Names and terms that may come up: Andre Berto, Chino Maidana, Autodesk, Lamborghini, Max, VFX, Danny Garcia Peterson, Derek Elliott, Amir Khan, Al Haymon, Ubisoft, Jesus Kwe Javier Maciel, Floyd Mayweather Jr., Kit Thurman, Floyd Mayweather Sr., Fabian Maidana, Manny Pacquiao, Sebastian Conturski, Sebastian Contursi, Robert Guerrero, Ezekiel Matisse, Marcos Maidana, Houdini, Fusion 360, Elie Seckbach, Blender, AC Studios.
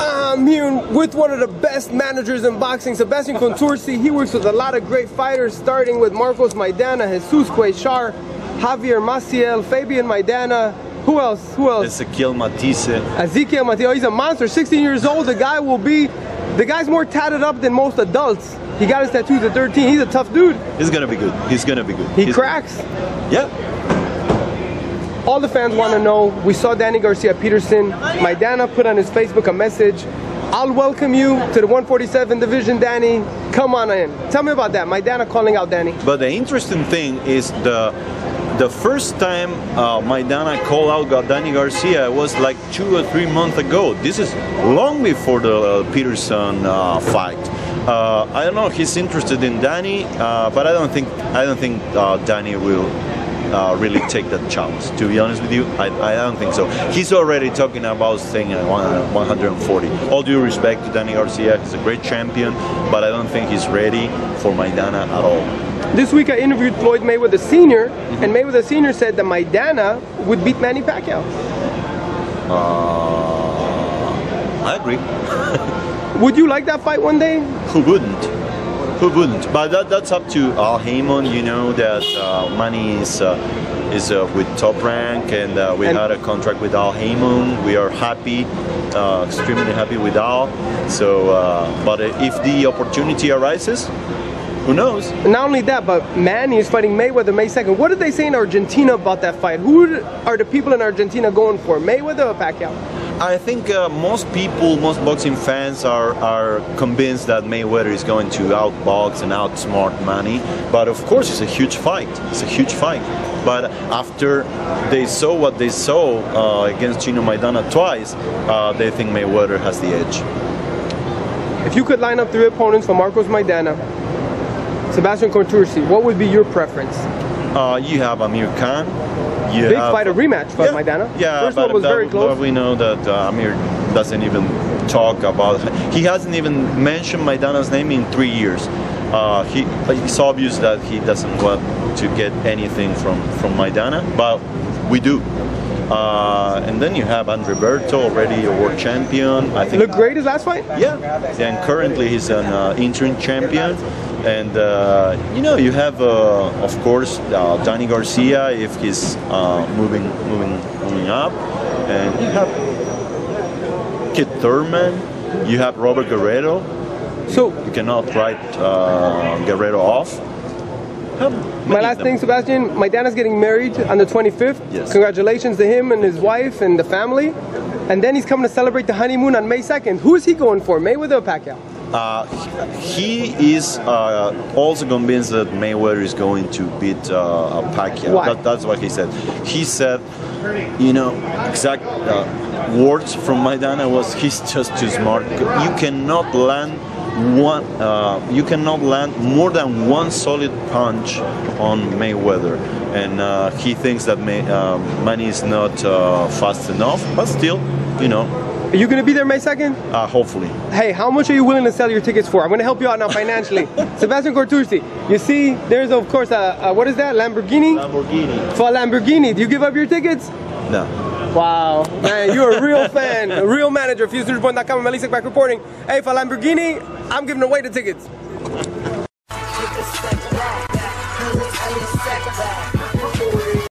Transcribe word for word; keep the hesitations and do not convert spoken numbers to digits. I'm here with one of the best managers in boxing, Sebastian Contursi. He works with a lot of great fighters, starting with Marcos Maidana, Jesus Kwe Javier Maciel, Fabian Maidana. Who else? Who else? Ezekiel Matisse. Ezekiel Matisse. Oh, he's a monster. sixteen years old. The guy will be. The guy's more tatted up than most adults. He got his tattoos at thirteen. He's a tough dude. He's gonna be good. He's gonna be good. He he's cracks. Good. Yeah. All the fans want to know. We saw Danny Garcia Peterson. Maidana put on his Facebook a message. I'll welcome you to the one forty-seven division, Danny. Come on in. Tell me about that. Maidana calling out Danny. But the interesting thing is the. The first time uh, Maidana called out Danny Garcia was like two or three months ago. This is long before the Peterson uh, fight. Uh, I don't know if he's interested in Danny, uh, but I don't think I don't think uh, Danny will uh, really take that chance. To be honest with you, I, I don't think so. He's already talking about staying at one forty. All due respect to Danny Garcia, he's a great champion, but I don't think he's ready for Maidana at all. This week I interviewed Floyd Mayweather Senior Mm-hmm. And Mayweather Senior said that Maidana would beat Manny Pacquiao. Uh, I agree. Would you like that fight one day? Who wouldn't? Who wouldn't? But that, that's up to Al Haymon. You know that uh, Manny is, uh, is uh, with Top Rank, and uh, we and had a contract with Al Haymon. We are happy, uh, extremely happy with Al. So, uh, but if the opportunity arises, who knows? Not only that, but Manny is fighting Mayweather May second. What did they say in Argentina about that fight? Who are the people in Argentina going for, Mayweather or Pacquiao? I think uh, most people, most boxing fans are, are convinced that Mayweather is going to outbox and outsmart Manny. But of course, it's a huge fight. It's a huge fight. But after they saw what they saw uh, against Chino Maidana twice, uh, they think Mayweather has the edge. If you could line up three opponents for Marcos Maidana, Sebastian Contursi, what would be your preference? Uh, you have Amir Khan. You Big have, fight, a rematch for yeah, Maidana. Yeah, First but one was that, very close. We know that uh, Amir doesn't even talk about it. He hasn't even mentioned Maidana's name in three years. Uh, he, it's obvious that he doesn't want to get anything from, from Maidana, but we do. Uh, and then you have Andre Berto, already a world champion. I think. Looked great his last fight? Yeah. And currently he's an uh, interim champion. And uh, you know, you have, uh, of course, uh, Danny Garcia if he's uh, moving, moving, moving up, and you have Kit Thurman. You have Robert Guerrero. So you cannot write uh, Guerrero off. My last thing, Sebastian, Maidana's getting married on the twenty-fifth. Yes. Congratulations to him and his wife and the family. And then he's coming to celebrate the honeymoon on May second. Who is he going for, Mayweather or Pacquiao? Uh, he is uh, also convinced that Mayweather is going to beat uh, Pacquiao. Why? That, that's what he said. He said, you know, exact uh, words from Maidana was, he's just too smart. You cannot land one. Uh, you cannot land more than one solid punch on Mayweather, and uh, he thinks that May, uh, Manny is not uh, fast enough. But still, you know. Are you gonna be there May second? Uh, hopefully. Hey, how much are you willing to sell your tickets for? I'm gonna help you out now financially. Sebastian Contursi, you see, there's of course a, a what is that? Lamborghini. Lamborghini. For a Lamborghini, do you give up your tickets? No. Wow, man, you're a real fan, a real manager. Fuse News One dot com, I'm Elie Seckbach reporting. Hey, for Lamborghini, I'm giving away the tickets.